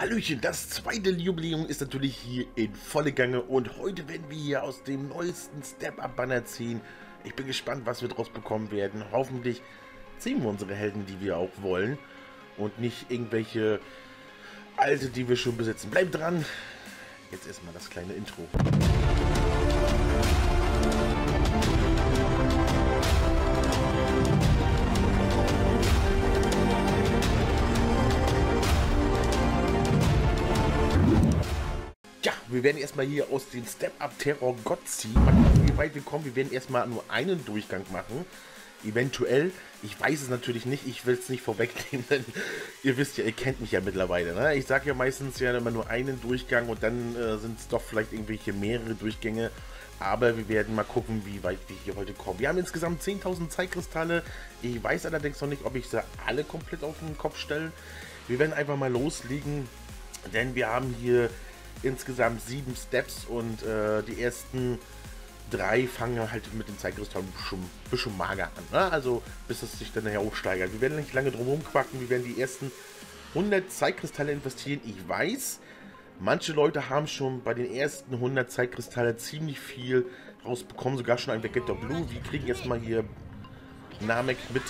Hallöchen, das zweite Jubiläum ist natürlich hier in volle Gange und heute werden wir hier aus dem neuesten Step-Up-Banner ziehen. Ich bin gespannt, was wir draus bekommen werden. Hoffentlich ziehen wir unsere Helden, die wir auch wollen und nicht irgendwelche alte, die wir schon besitzen. Bleibt dran, jetzt erstmal das kleine Intro. Wir werden erstmal hier aus dem Step Up Terror Gott ziehen. Mal gucken, wie weit wir kommen. Wir werden erstmal nur einen Durchgang machen. Eventuell. Ich weiß es natürlich nicht. Ich will es nicht vorwegnehmen, denn ihr wisst ja, ihr kennt mich ja mittlerweile. Ne? Ich sage ja meistens ja immer nur einen Durchgang und dann sind es doch vielleicht irgendwelche mehrere Durchgänge. Aber wir werden mal gucken, wie weit wir hier heute kommen. Wir haben insgesamt 10.000 Zeitkristalle. Ich weiß allerdings noch nicht, ob ich sie alle komplett auf den Kopf stelle. Wir werden einfach mal loslegen, denn wir haben hier insgesamt 7 Steps und die ersten 3 fangen halt mit den Zeitkristallen ein bisschen mager an, ne? Also bis es sich dann nachher hochsteigert. Wir werden nicht lange drum rumquacken, wir werden die ersten 100 Zeitkristalle investieren. Ich weiß, manche Leute haben schon bei den ersten 100 Zeitkristalle ziemlich viel rausbekommen, sogar schon ein Vegeta Blue. Wir kriegen jetzt mal hier Namek mit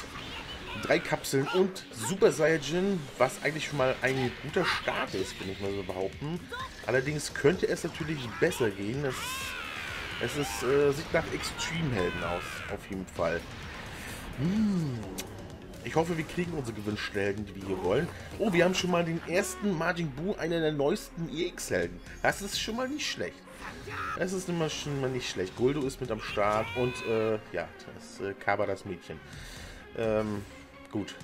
3 Kapseln und Super Saiyajin, was eigentlich schon mal ein guter Start ist, bin ich mal so behaupten. Allerdings könnte es natürlich besser gehen. Sieht nach Extreme-Helden aus, auf jeden Fall. Ich hoffe, wir kriegen unsere gewünschten Helden, die wir hier wollen. Oh, wir haben schon mal den ersten Majin Buu, einer der neuesten EX-Helden. Das ist schon mal nicht schlecht. Das ist immer schon mal nicht schlecht. Guldo ist mit am Start und ja, das ist Kaba, das Mädchen. Gut.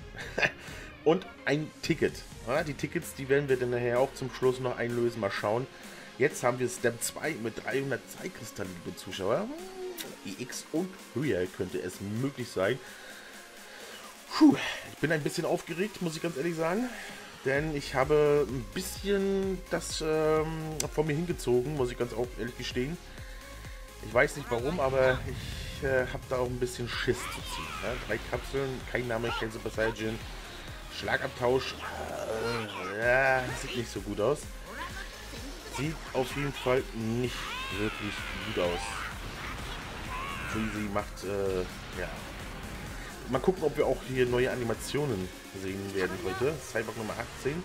Und ein Ticket. Ja, die Tickets, die werden wir dann nachher auch zum Schluss noch einlösen. Mal schauen. Jetzt haben wir Step 2 mit 300 Zeitkristallen, liebe Zuschauer. EX und höher könnte es möglich sein. Puh, ich bin ein bisschen aufgeregt, muss ich ganz ehrlich sagen. Denn ich habe ein bisschen das vor mir hingezogen, muss ich ganz ehrlich gestehen. Ich weiß nicht warum, aber ich habe da auch ein bisschen Schiss zu ziehen. Ne? 3 Kapseln, kein Name, kein Super Saiyajin. Schlagabtausch. Ja, sieht nicht so gut aus. Sieht auf jeden Fall nicht wirklich gut aus. Freezer macht, ja. Mal gucken, ob wir auch hier neue Animationen sehen werden heute. Cyborg Nummer 18.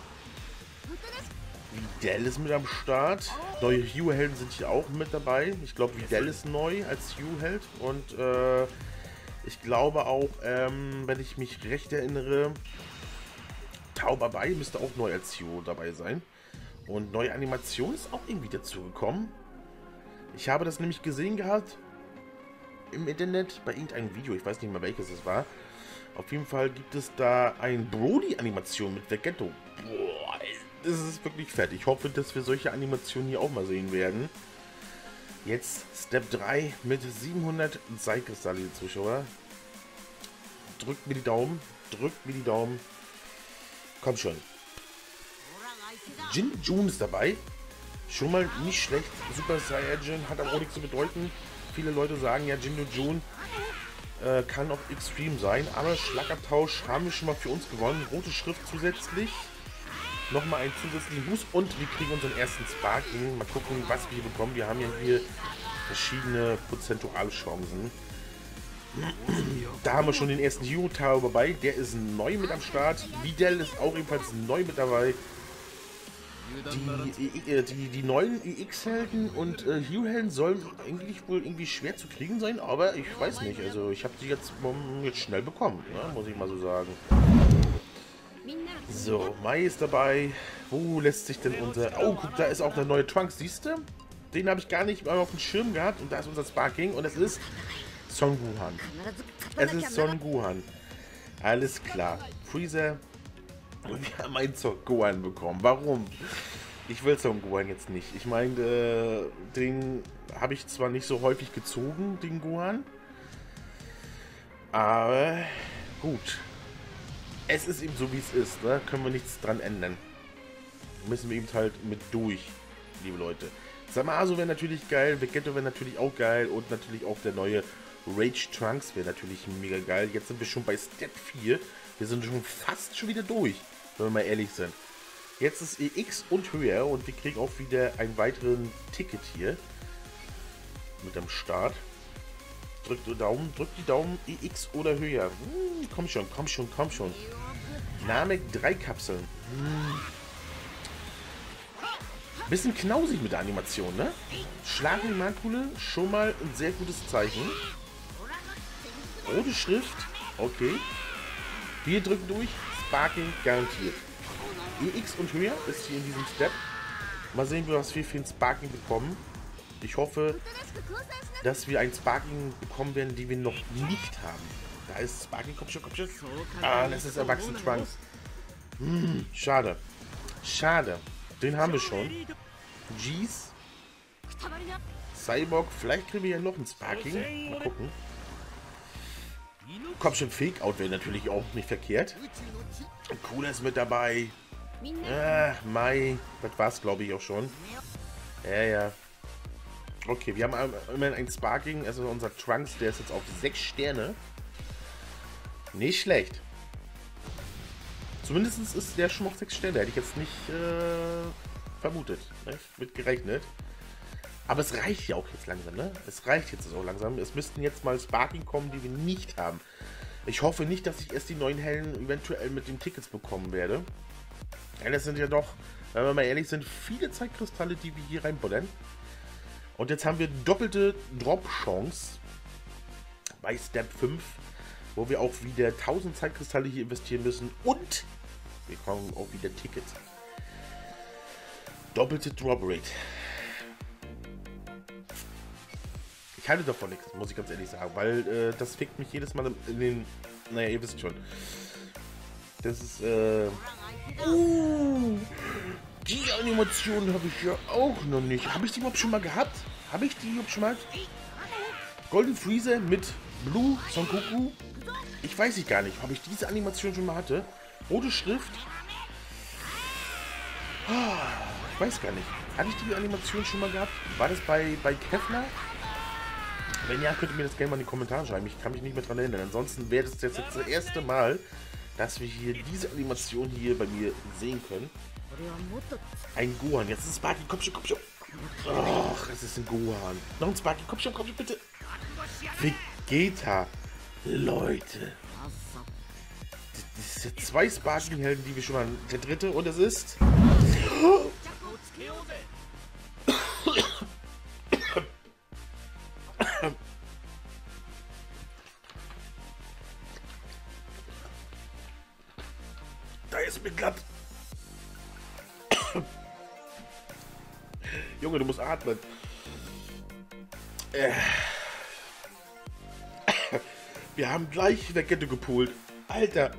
Videl ist mit am Start. Neue Hugh-Helden sind hier auch mit dabei. Ich glaube, Videl ist neu als Hugh-Held. Und ich glaube auch, wenn ich mich recht erinnere, Tau-Babai müsste auch neu als Hugh dabei sein. Und neue Animation ist auch irgendwie dazugekommen. Ich habe das nämlich gesehen gehabt im Internet bei irgendeinem Video. Ich weiß nicht mehr, welches es war. Auf jeden Fall gibt es da eine Brody-Animation mit Vegetto. Boah, das ist wirklich fett. Ich hoffe, dass wir solche Animationen hier auch mal sehen werden. Jetzt Step 3 mit 700 Zeitkristalle, liebe Zuschauer. Drückt mir die Daumen. Drückt mir die Daumen. Komm schon. Jin Jun ist dabei. Schon mal nicht schlecht. Super Saiyajin hat aber auch nichts zu bedeuten. Viele Leute sagen ja, Jin Jun kann auch extrem sein. Aber Schlagabtausch haben wir schon mal für uns gewonnen. Rote Schrift zusätzlich. Nochmal einen zusätzlichen Boost und wir kriegen unseren ersten Sparking. Mal gucken, was wir hier bekommen. Wir haben ja hier verschiedene prozentuale Chancen. Da haben wir schon den ersten Hero Tower dabei. Der ist neu mit am Start. Videl ist auch ebenfalls neu mit dabei. Die neuen EX-Helden und Hugh-Helden sollen eigentlich wohl irgendwie schwer zu kriegen sein, aber ich weiß nicht. Also ich habe die jetzt schnell bekommen, ne? Muss ich mal so sagen. So, Mai ist dabei. Wo lässt sich denn unser... Oh, guck, da ist auch der neue Trunks, siehst du? Den habe ich gar nicht mal auf dem Schirm gehabt und da ist unser Sparking und es ist Son Gohan. Es ist Son Gohan. Alles klar. Freezer. Und wir haben einen Son Gohan bekommen. Warum? Ich will Son Gohan jetzt nicht. Ich meine, den habe ich zwar nicht so häufig gezogen, den Gohan. Aber gut. Es ist eben so, wie es ist. Da können wir nichts dran ändern. Müssen wir eben halt mit durch, liebe Leute. Zamasu wäre natürlich geil. Vegetto wäre natürlich auch geil. Und natürlich auch der neue Rage Trunks wäre natürlich mega geil. Jetzt sind wir schon bei Step 4. Wir sind schon fast wieder durch, wenn wir mal ehrlich sind. Jetzt ist EX und höher und wir kriegen auch wieder einen weiteren Ticket hier mit am Start. Drückt die Daumen, EX oder höher. Komm schon, komm schon, komm schon. Namek 3 Kapseln. Bisschen knausig mit der Animation, ne? Schlagen Makule, schon mal ein sehr gutes Zeichen. Rote Schrift, okay. Wir drücken durch, Sparking garantiert. EX und höher ist hier in diesem Step. Mal sehen, was wir für ein Sparking bekommen. Ich hoffe, dass wir ein Sparking bekommen werden, die wir noch nicht haben. Da ist Sparking, komm schon, komm schon. Ah, das ist Erwachsenen-Trunk. Schade. Schade. Den haben wir schon. Jeez. Cyborg, vielleicht kriegen wir ja noch ein Sparking. Mal gucken. Komm schon, Fake-Out wäre natürlich auch nicht verkehrt. Cooler ist mit dabei. Ach, Mai. Das war's, glaube ich, auch schon. Ja, ja. Okay, wir haben immerhin ein Sparking. Also unser Trunks, der ist jetzt auf 6 Sterne. Nicht schlecht. Zumindest ist der schon auf 6 Sterne. Hätte ich jetzt nicht vermutet. Ne? Mit gerechnet. Aber es reicht ja auch jetzt langsam, ne? Es reicht jetzt auch langsam. Es müssten jetzt mal Sparking kommen, die wir nicht haben. Ich hoffe nicht, dass ich erst die neuen Helden eventuell mit den Tickets bekommen werde. Ja, das sind ja doch, wenn wir mal ehrlich sind, viele Zeitkristalle, die wir hier reinbuddern. Und jetzt haben wir doppelte Drop-Chance bei Step 5, wo wir auch wieder 1000 Zeitkristalle hier investieren müssen und wir bekommen auch wieder Tickets. Doppelte Drop-Rate. Ich halte davon nichts, muss ich ganz ehrlich sagen, weil das fickt mich jedes Mal in den... Naja, ihr wisst schon. Das ist... die Animation habe ich ja auch noch nicht. Habe ich die überhaupt schon mal gehabt? Habe ich die überhaupt schon mal? Golden Freeza mit Blue Son Goku. Ich weiß ich gar nicht, ob ich diese Animation schon mal hatte. Rote Schrift. Ich weiß gar nicht. Hatte ich die Animation schon mal gehabt? War das bei Kefner? Wenn ja, könnt ihr mir das gerne mal in die Kommentare schreiben. Ich kann mich nicht mehr dran erinnern. Ansonsten wäre das jetzt das erste Mal, dass wir hier diese Animation hier bei mir sehen können. Ein Gohan, jetzt ist ein Sparky, komm schon, komm schon. Och, es ist ein Gohan. Noch ein Sparky, komm schon, bitte. Vegeta, Leute. Das sind ja 2 Sparky-Helden, die wir schon haben. Der dritte und es ist... Da ist mir glatt. Junge, du musst atmen. Wir haben gleich Vegetto gepult. Alter,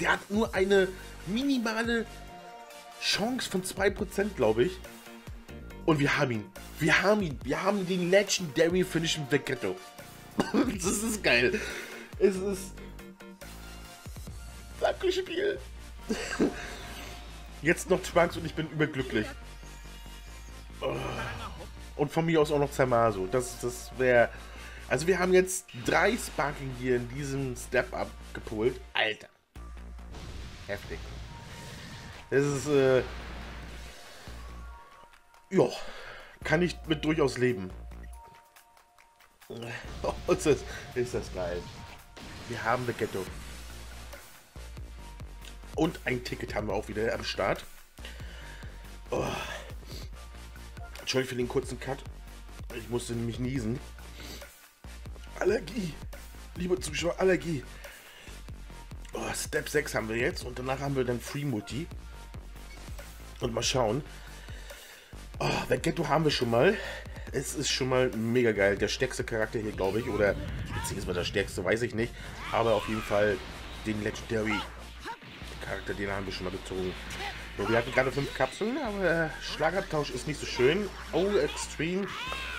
der hat nur eine minimale Chance von 2%, glaube ich. Und wir haben ihn. Wir haben den Legendary Finish mit Vegetto. Das ist geil. Es ist... Danke, Spiel. Jetzt noch Trunks und ich bin überglücklich. Oh. Und von mir aus auch noch Zamasu. Das wäre... Also wir haben jetzt 3 Sparking hier in diesem Step-Up gepolt. Alter. Heftig. Das ist... Ja. Kann ich mit durchaus leben. Oh, ist das geil. Wir haben das Ghetto. Und ein Ticket haben wir auch wieder am Start. Oh. Entschuldigung für den kurzen Cut. Ich musste nämlich niesen. Allergie. Liebe Zuschauer, Allergie. Oh, Step 6 haben wir jetzt. Und danach haben wir dann Free Mutti. Und mal schauen. Oh, Vegetta haben wir schon mal. Es ist schon mal mega geil. Der stärkste Charakter hier, glaube ich. Oder beziehungsweise der stärkste, weiß ich nicht. Aber auf jeden Fall den Legendary Charakter, den haben wir schon mal gezogen. So, wir hatten gerade 5 Kapseln, aber Schlagabtausch ist nicht so schön. Oh, Extreme.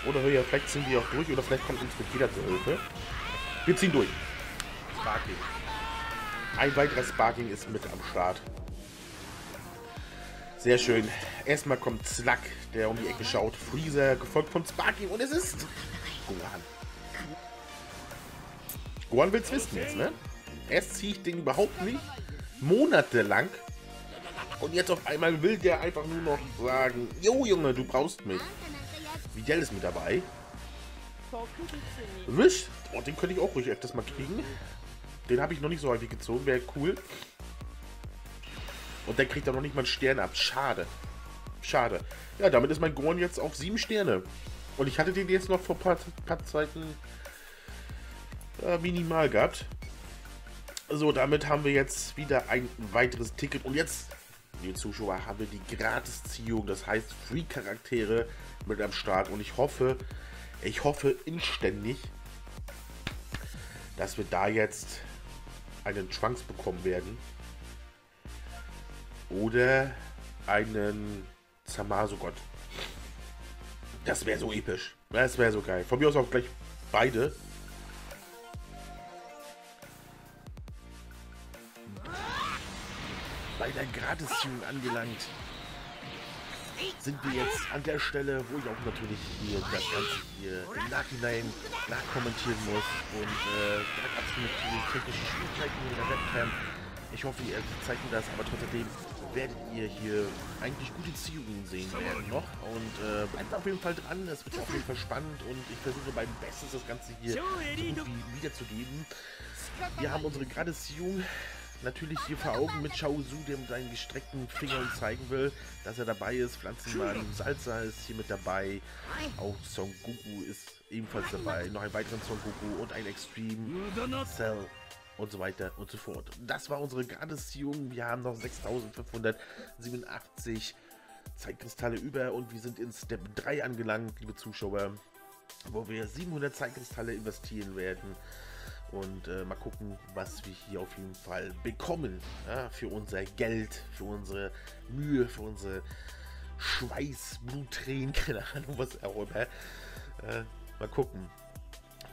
Oder höher, vielleicht ziehen wir auch durch oder vielleicht kommt uns wieder zur Hilfe. Wir ziehen durch. Sparking. Ein weiterer Sparking ist mit am Start. Sehr schön. Erstmal kommt Slack, der um die Ecke schaut. Freezer, gefolgt von Sparking und es ist... Gohan. Gohan will's wissen jetzt, ne? Erst ziehe ich den überhaupt nicht. Monatelang. Und jetzt auf einmal will der einfach nur noch sagen, jo Junge, du brauchst mich. Videl ist mit dabei. Wisch. Oh, den könnte ich auch ruhig öfters mal kriegen. Den habe ich noch nicht so häufig gezogen, wäre cool. Und der kriegt dann noch nicht mal einen Stern ab. Schade. Schade. Ja, damit ist mein Gohan jetzt auf 7 Sterne. Und ich hatte den jetzt noch vor ein paar Zeiten minimal gehabt. So, damit haben wir jetzt wieder ein weiteres Ticket. Und jetzt, liebe Zuschauer, haben wir die Gratisziehung. Das heißt, Free-Charaktere mit am Start. Und ich hoffe inständig, dass wir da jetzt einen Trunks bekommen werden. Oder einen Zamasu Gott. Das wäre so episch. Das wäre so geil. Von mir aus auch gleich beide. Bei der Gratis-Tune angelangt sind wir jetzt an der Stelle, wo ich auch natürlich hier das Ganze hier im Nachhinein nachkommentieren muss und direkt absolut technische Schwierigkeiten mit der Webcam. Ich hoffe, ihr zeigt mir das, aber trotzdem werdet ihr hier eigentlich gute Ziehungen sehen werden noch. Und bleibt auf jeden Fall dran, es wird auf jeden Fall spannend und ich versuche mein Bestes, das Ganze hier irgendwie wiederzugeben. Wir haben unsere Gratis-Ziehung natürlich hier vor Augen mit Chiaotzu, der mit seinen gestreckten Fingern zeigen will, dass er dabei ist. Pflanzenmann, Salsa ist hier mit dabei. Auch Son Goku ist ebenfalls dabei. Noch einen weiteren Son Goku und ein Extreme Cell und so weiter und so fort. Das war unsere Gratisziehung. Wir haben noch 6587 Zeitkristalle über und wir sind in Step 3 angelangt, liebe Zuschauer, wo wir 700 Zeitkristalle investieren werden. Und mal gucken, was wir hier auf jeden Fall bekommen, ja, für unser Geld, für unsere Mühe, für unsere Schweiß, Blut, Tränen, keine Ahnung, was auch immer. Mal gucken.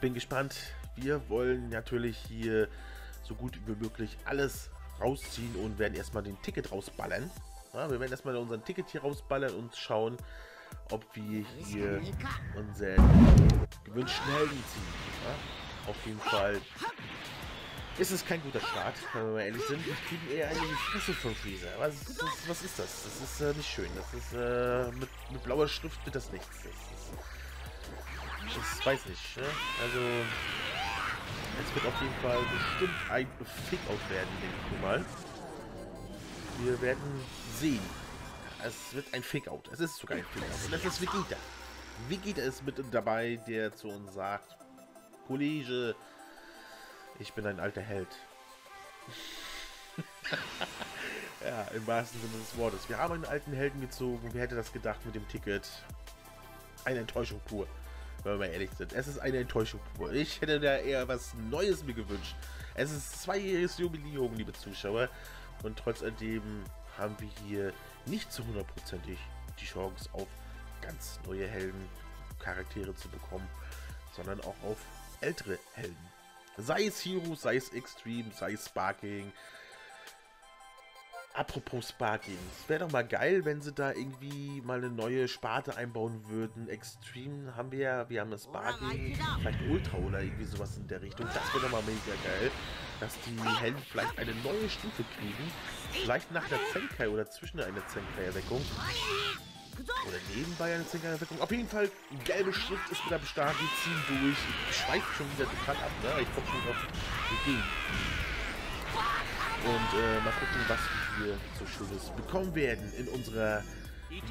Bin gespannt. Wir wollen natürlich hier so gut wie möglich alles rausziehen und werden erstmal den Ticket rausballern. Ja, wir werden erstmal unseren Ticket hier rausballern und schauen, ob wir hier unseren gewünschten Helden ziehen. Ja? Auf jeden Fall ist es kein guter Start, wenn wir mal ehrlich sind. Wir kriegen eher eine Fresse von Freezer. Was ist das? Das ist nicht schön. Das ist mit blauer Schrift wird das nichts. Ich weiß nicht. Ne? Also es wird auf jeden Fall bestimmt ein Fick-Out werden, denke ich mal. Wir werden sehen. Es wird ein Fick-Out. Es ist sogar ein Fick-Out. Und das ist Vegeta. Vegeta ist mit dabei, der zu uns sagt: Kollege, ich bin ein alter Held. Ja, im wahrsten Sinne des Wortes. Wir haben einen alten Helden gezogen. Wer hätte das gedacht mit dem Ticket? Eine Enttäuschung pur, wenn wir mal ehrlich sind. Es ist eine Enttäuschung pur. Ich hätte da eher was Neues mir gewünscht. Es ist 2-jähriges Jubiläum, liebe Zuschauer. Und trotz alledem haben wir hier nicht zu 100%ig die Chance auf ganz neue Helden, Charaktere zu bekommen, sondern auch auf ältere Helden. Sei es Hero, sei es Extreme, sei es Sparking. Apropos Sparking. Es wäre doch mal geil, wenn sie da irgendwie mal eine neue Sparte einbauen würden. Extreme haben wir ja, wir haben das Sparking, vielleicht Ultra oder irgendwie sowas in der Richtung. Das wäre doch mal mega geil, dass die Helden vielleicht eine neue Stufe kriegen. Vielleicht nach der Zenkai oder zwischen einer Zenkai-Erweckung. Oder nebenbei eine Zenkai-Erweckung. Auf jeden Fall, gelbe Schrift ist wieder am Start. Wir ziehen durch. Ich schweife schon wieder total ab, ne? Ich komme schon auf die Idee. Und mal gucken, was wir hier so Schönes bekommen werden in unserer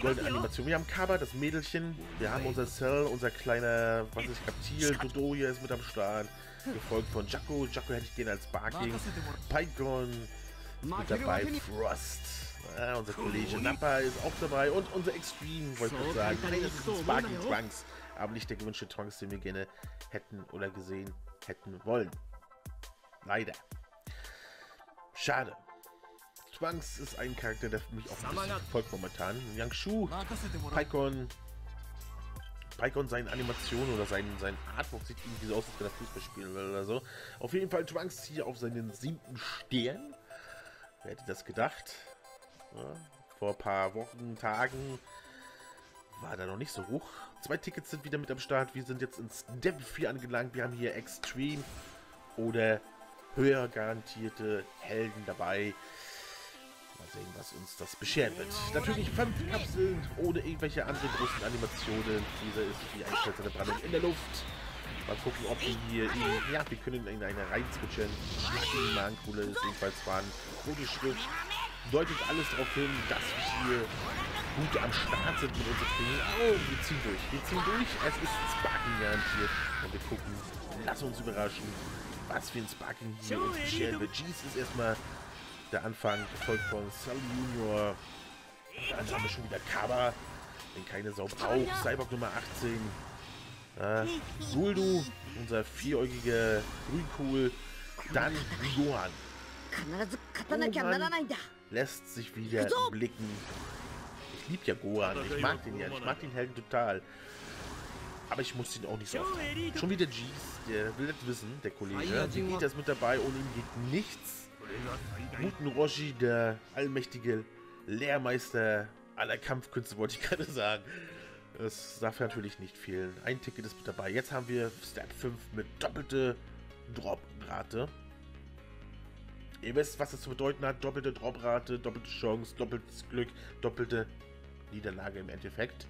goldenen Animation. Wir haben Kaba, das Mädelchen. Wir haben unser Cell, unser kleiner, was ist Reptil. Guldo hier ist mit am Start. Gefolgt von Jakko. Jakko hätte ich gerne als Barking. Pygon mit dabei. Frost. Ah, unser Kollege Nappa ist auch dabei und unser Extreme, wollte ich sagen. Nein, das ist Sparking Trunks, aber nicht der gewünschte Trunks, den wir gerne hätten oder gesehen hätten wollen. Leider. Schade. Trunks ist ein Charakter, der für mich auch ein bisschen verfolgt momentan. Yangshu, Pygon, seine Animation oder sein Artwork sieht irgendwie so aus, als wenn er Fußball spielen will oder so. Auf jeden Fall Trunks hier auf seinen 7. Stern. Wer hätte das gedacht? Ja, vor ein paar Wochen, Tagen war da noch nicht so hoch. 2 Tickets sind wieder mit am Start. Wir sind jetzt ins Step 4 angelangt. Wir haben hier Extreme oder höher garantierte Helden dabei. Mal sehen, was uns das beschert wird. Natürlich 5 Kapseln ohne irgendwelche anderen großen Animationen. Dieser ist wie ein eingeschalteter Brand in der Luft. Mal gucken, ob wir hier... Ja, wir können in eine reinswitchen. Die Magenkuhle ist ebenfalls vorhanden. Rote Schrift deutet alles darauf hin, dass wir gut am Start sind mit unseren Dingen. Oh, wir ziehen durch. Wir ziehen durch. Es ist Sparking garantiert. Und wir gucken. Lass uns überraschen, was für ein Sparking hier uns beschert wird. Jeez ist erstmal der Anfang, gefolgt von Sal Junior. Dann haben wir schon wieder Kaba. Wenn keine Sau braucht. Cyborg Nummer 18. Guldo, unser vieräugiger Grünkohl, dann Gohan. Gohan lässt sich wieder blicken. Ich liebe ja Gohan, ich mag den ja, ich mag den Helden total. Aber ich muss ihn auch nicht so oft haben. Schon wieder Jeez, der will das wissen, der Kollege. Wie geht das mit dabei? Ohne ihn geht nichts. Muten Roshi, der allmächtige Lehrmeister aller Kampfkünste, wollte ich gerade sagen. Es darf natürlich nicht fehlen. Ein Ticket ist mit dabei. Jetzt haben wir Step 5 mit doppelte Droprate. Ihr wisst, was das zu bedeuten hat. Doppelte Droprate, doppelte Chance, doppeltes Glück, doppelte Niederlage im Endeffekt.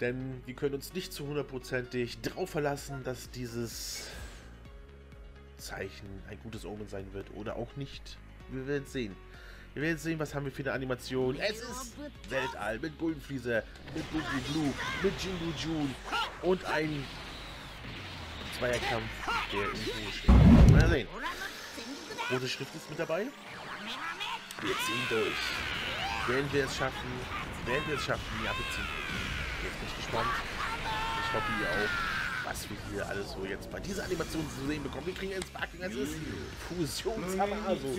Denn wir können uns nicht zu 100%ig drauf verlassen, dass dieses Zeichen ein gutes Omen sein wird. Oder auch nicht. Wir werden es sehen. Wir werden sehen, was haben wir für eine Animation. Es ist Weltall mit Golden Freeza, mit Goku Blue, mit Jingu Jun und ein Zweierkampf, der im Ruhe steht. Mal sehen. Rote Schrift ist mit dabei. Wir ziehen durch. Werden wir es schaffen? Werden wir es schaffen? Ja, wir ziehen durch. Jetzt bin ich gespannt. Ich hoffe, ihr auch, was wir hier alles so jetzt bei dieser Animation zu sehen bekommen. Wir kriegen ins Sparking, es ist Fusion Zamasu.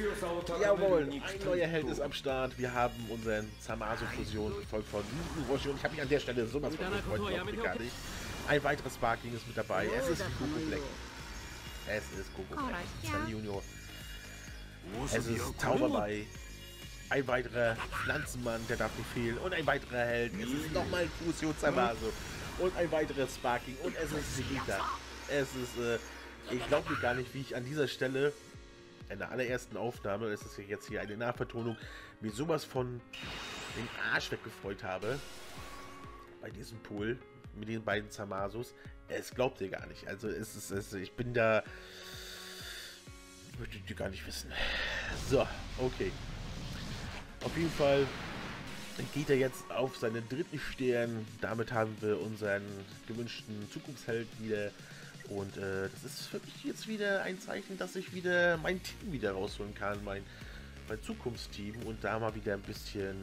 Jawohl, ein neuer Held ist am Start. Wir haben unseren Zamasu-Fusion gefolgt von Muten Roshi. Und ich habe mich an der Stelle sowas von gefreut, gar nicht. Ein weiteres Sparking ist mit dabei. Es ist Goku Black. Es ist Goku Black. San Junior. Es ist Tau-Babai. Ein weiterer Pflanzenmann, der darf nicht fehlen. Und ein weiterer Held. Es ist nochmal Fusion Zamasu. Und ein weiteres Sparking. Und es ist Vegeta. Es ist, ich glaube mir gar nicht, wie ich an dieser Stelle, in der allerersten Aufnahme, das ist jetzt hier eine Nachvertonung, mir sowas von den Arsch weggefreut habe. Bei diesem Pool. Mit den beiden Zamasus. Es glaubt ihr gar nicht. Also, ich bin da. Möchtet ihr gar nicht wissen. So, okay. Auf jeden Fall geht er jetzt auf seinen dritten Stern. Damit haben wir unseren gewünschten Zukunftsheld wieder. Und das ist für mich jetzt wieder ein Zeichen, dass ich wieder mein Team wieder rausholen kann. Mein Zukunftsteam. Und da mal wieder ein bisschen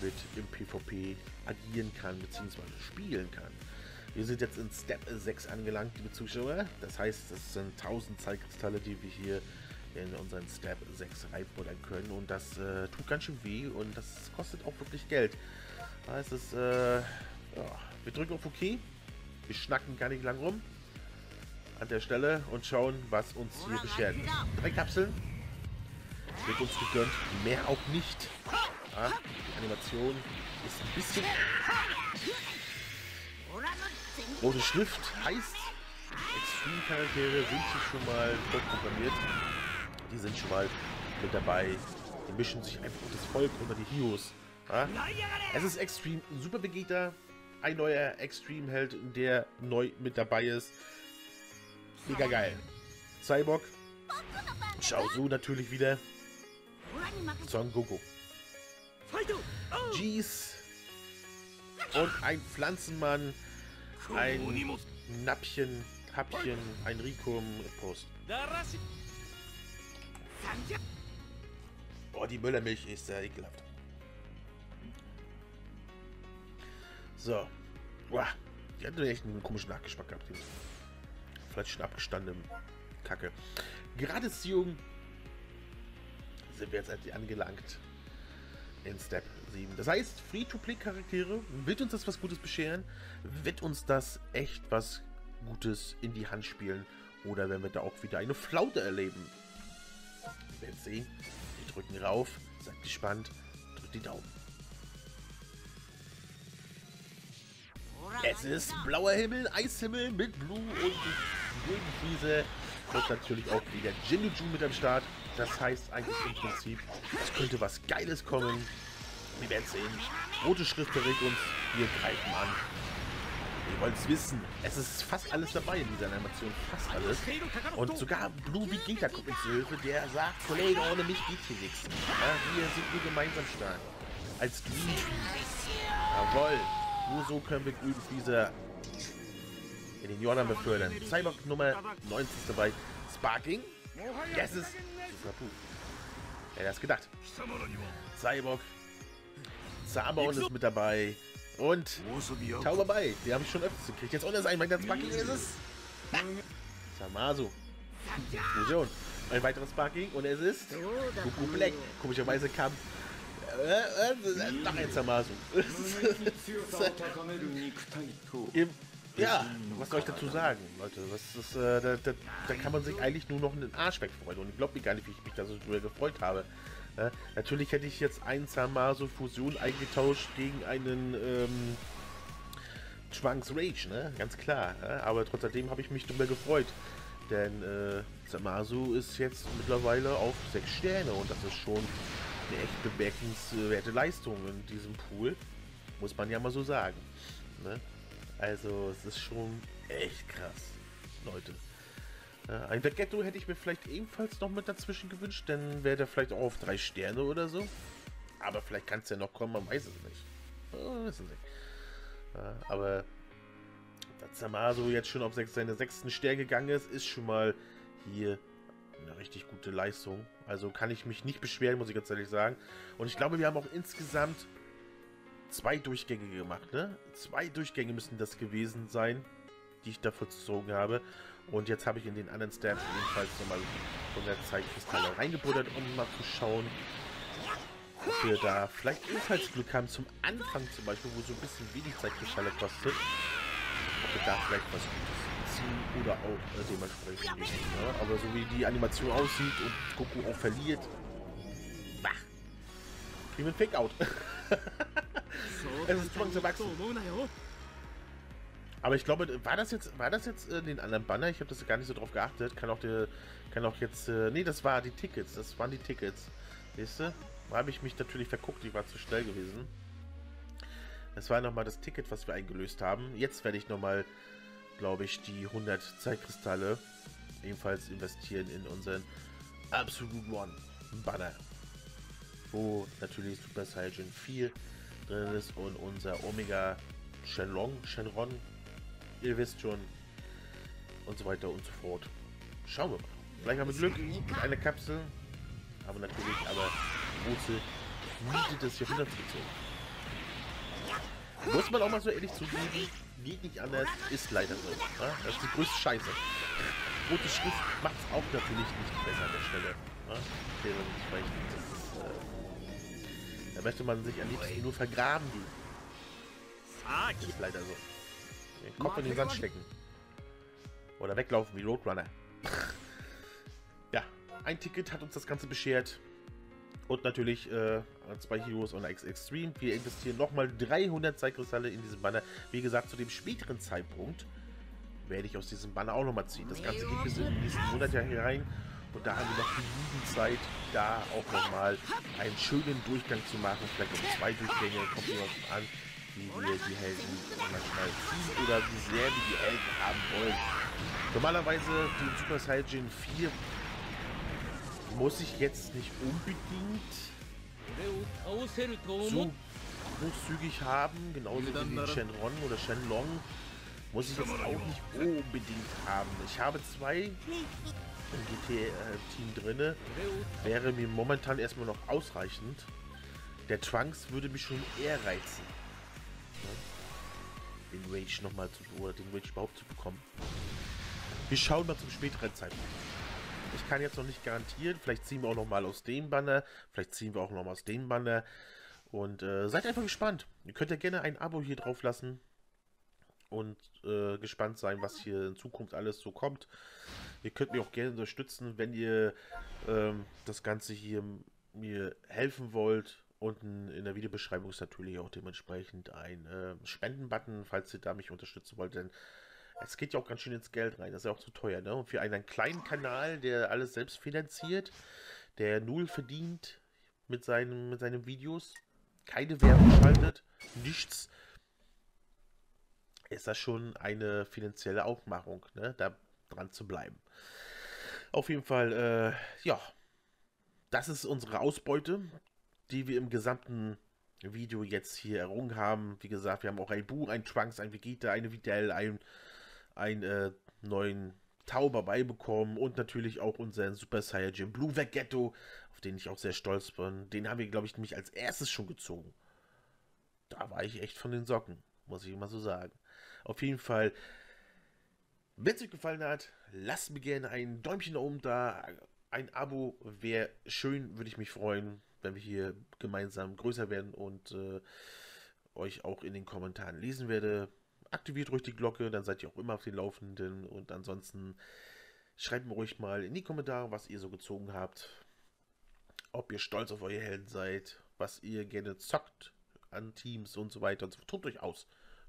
mit im PvP agieren kann, beziehungsweise spielen kann. Wir sind jetzt in Step 6 angelangt, liebe Zuschauer. Das heißt, es sind 1000 Zeitkristalle, die wir hier in unseren Step 6 reinbuttern können. Und das tut ganz schön weh und das kostet auch wirklich Geld. Da ist es, ja. Wir drücken auf OK. Wir schnacken gar nicht lang rum an der Stelle und schauen, was uns hier beschert. 3 Kapseln. Wird uns gegönnt. Mehr auch nicht. Ah, die Animation ist ein bisschen... Rote Schrift heißt, Extreme-Charaktere sind hier schon mal vorprogrammiert. Die sind schon mal mit dabei. Die mischen sich einfach das Volk unter die Heroes. Ah? Es ist Extreme Super Vegeta, ein neuer Extreme-Held, der neu mit dabei ist. Mega geil. Cyborg. Chiaotzu natürlich wieder. Son Goku. Jeez. Und ein Pflanzenmann. Ein Nappchen, Happchen, ein Rikum, Post. Boah, die Müllermilch ist ja ekelhaft. So. Uah, die hat echt einen komischen Nachgeschmack gehabt. Vielleicht schon abgestandene Kacke. Gerade Jung sind wir jetzt angelangt. In Step 7. Das heißt, Free-to-Play-Charaktere, wird uns das was Gutes bescheren, wird uns das echt was Gutes in die Hand spielen oder wenn wir da auch wieder eine Flaute erleben. Wir werden sehen. Wir drücken rauf, seid gespannt, drückt die Daumen. Es ist blauer Himmel, Eishimmel mit Blue und Golden Freeza und natürlich auch wieder Jinju mit am Start. Das heißt eigentlich im Prinzip, es könnte was Geiles kommen. Wir werden es sehen. Rote Schrift verrät uns, wir greifen an. Ihr wollt es wissen, es ist fast alles dabei in dieser Animation, fast alles. Und sogar Blue Vegeta kommt uns zur Hilfe, der sagt, Kollege, ohne mich geht hier nichts. Ja, wir sind nur gemeinsam stark. Als Green Freeza. Jawohl, nur so können wir Golden Freeza in den Jordan befördern. Cyborg Nummer 19 ist dabei. Sparking? Yes, ist Super Blue. Wer hätte das gedacht? Cyborg. Zabaon ist mit dabei. Und Tau-Babai, die habe ich schon öfters gekriegt. Jetzt ohne sein, mein ganzes Sparking ist es. Zamasu. Fusion. Ein weiteres Sparking und es ist Goku Black. Komischerweise kam noch ein Zamasu. Ja, was soll ich dazu sagen, Leute? Das ist, da kann man sich eigentlich nur noch in den Arsch wegfreuen. Und ich glaube mir gar nicht, wie ich mich da so drüber gefreut habe. Natürlich hätte ich jetzt einen Zamasu Fusion eingetauscht gegen einen Trunks Rage, ne? Ganz klar. Aber trotzdem habe ich mich drüber gefreut. Denn Zamasu ist jetzt mittlerweile auf 6 Sterne und das ist schon eine echt bemerkenswerte Leistung in diesem Pool. Muss man ja mal so sagen. Ne? Also es ist schon echt krass, Leute. Ein Vegetto hätte ich mir vielleicht ebenfalls noch mit dazwischen gewünscht, dann wäre der vielleicht auch auf 3 Sterne oder so. Aber vielleicht kann es ja noch kommen, man weiß es nicht. Aber dass Zamasu jetzt schon auf seine 6. Sterne gegangen ist, ist schon mal hier eine richtig gute Leistung. Also kann ich mich nicht beschweren, muss ich ganz ehrlich sagen. Und ich glaube, wir haben auch insgesamt 2 Durchgänge gemacht, ne? 2 Durchgänge müssen das gewesen sein, die ich davor gezogen habe. Und jetzt habe ich in den anderen Steps jedenfalls nochmal von der Zeitkristalle reingebuddert, um mal zu schauen, ob wir da vielleicht ebenfalls Glück haben. Zum Anfang zum Beispiel, wo so ein bisschen wenig Zeitkristalle kostet, ob wir da vielleicht was Gutes ziehen oder auch dementsprechend nicht. Ne? Aber so wie die Animation aussieht und Goku auch verliert, bah, kriegen wir einen Fake-Out. Es ist zwangsgewachsen. Aber ich glaube, war das jetzt den anderen Banner? Ich habe das gar nicht so drauf geachtet. Kann auch jetzt, nee, das war die Tickets. Das waren die Tickets. Siehst du? Da habe ich mich natürlich verguckt. Ich war zu schnell gewesen. Das war nochmal das Ticket, was wir eingelöst haben. Jetzt werde ich nochmal, glaube ich, die 100 Zeitkristalle ebenfalls investieren in unseren Absolute One Banner. Wo natürlich Super Saiyajin 4 drin ist und unser Omega Shenron, ihr wisst schon, und so weiter und so fort. Schauen wir mal. Vielleicht haben wir Glück mit einer Kapsel, aber natürlich große Miete des Jahrhunderts gezogen. Muss man auch mal so ehrlich zugeben, geht nicht anders, ist leider so. Ja? Das ist die größte Scheiße. Rote Schrift macht es auch natürlich nicht besser an der Stelle. Ja? Da möchte man sich am liebsten nur vergraben. Das ist leider so. Den Kopf in den Sand stecken. Oder weglaufen wie Roadrunner. Ja, ein Ticket hat uns das Ganze beschert. Und natürlich 2 Heroes und X-Extreme. Wir investieren nochmal 300 Zeitkristalle in diesen Banner. Wie gesagt, zu dem späteren Zeitpunkt werde ich aus diesem Banner auch nochmal ziehen. Das Ganze geht bis in den nächsten Monat hier rein. Und da haben wir noch genügend Zeit, da auch nochmal einen schönen Durchgang zu machen. Vielleicht auch 2 Durchgänge, kommt mir auch an, wie wir die Helden manchmal ziehen oder wie sehr wir die Helden haben wollen. Normalerweise den Super Saiyajin 4 muss ich jetzt nicht unbedingt so großzügig haben, genauso wie den Shenron oder Shenlong muss ich jetzt auch nicht unbedingt haben. Ich habe 2 im GT-Team drinne, wäre mir momentan erstmal noch ausreichend. Der Trunks würde mich schon eher reizen, den Rage nochmal zu, oder den Rage überhaupt zu bekommen. Wir schauen mal zum späteren Zeitpunkt. Ich kann jetzt noch nicht garantieren, vielleicht ziehen wir auch nochmal aus dem Banner, vielleicht ziehen wir auch nochmal aus dem Banner und seid einfach gespannt. Ihr könnt ja gerne ein Abo hier drauf lassen und gespannt sein, was hier in Zukunft alles so kommt. Ihr könnt mich auch gerne unterstützen, wenn ihr das Ganze hier mir helfen wollt. Unten in der Videobeschreibung ist natürlich auch dementsprechend ein Spendenbutton, falls ihr da mich unterstützen wollt, denn es geht ja auch ganz schön ins Geld rein, das ist ja auch zu teuer, ne? Und für einen kleinen Kanal, der alles selbst finanziert, der null verdient mit seinen Videos, keine Werbung schaltet, nichts, ist das schon eine finanzielle Aufmachung, ne? Da dran zu bleiben. Auf jeden Fall, ja, das ist unsere Ausbeute, die wir im gesamten Video jetzt hier errungen haben. Wie gesagt, wir haben auch ein Buu, ein Trunks, ein Vegeta, eine Videl, einen neuen Tau-Babai bekommen und natürlich auch unseren Super Saiyajin Blue Vegetto, auf den ich auch sehr stolz bin. Den haben wir, glaube ich, nämlich als erstes schon gezogen. Da war ich echt von den Socken, muss ich immer so sagen. Auf jeden Fall, wenn es euch gefallen hat, lasst mir gerne ein Däumchen nach oben da, ein Abo wäre schön, würde ich mich freuen, wenn wir hier gemeinsam größer werden und euch auch in den Kommentaren lesen werde. Aktiviert ruhig die Glocke, dann seid ihr auch immer auf den Laufenden, und ansonsten schreibt mir ruhig mal in die Kommentare, was ihr so gezogen habt, ob ihr stolz auf eure Helden seid, was ihr gerne zockt an Teams und so weiter und so fort. Tobt euch aus,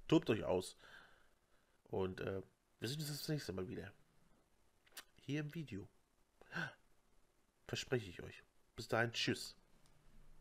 tobt euch aus, und wir sehen uns das nächste Mal wieder hier im Video, verspreche ich euch. Bis dahin, tschüss.